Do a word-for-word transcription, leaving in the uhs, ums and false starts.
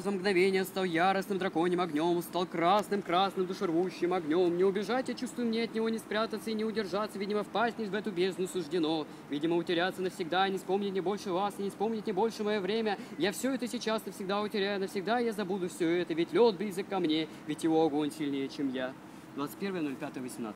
За мгновение стал яростным драконьим огнем, стал красным, красным, душервущим огнем. Не убежать, я чувствую, мне от него не спрятаться и не удержаться, видимо, впасть не в эту бездну суждено. Видимо, утеряться навсегда, не вспомнить не больше вас, не вспомнить не больше мое время. Я все это сейчас навсегда утеряю, навсегда я забуду все это, ведь лед близок ко мне, ведь его огонь сильнее, чем я. двадцать первое ноль пятое восемнадцатое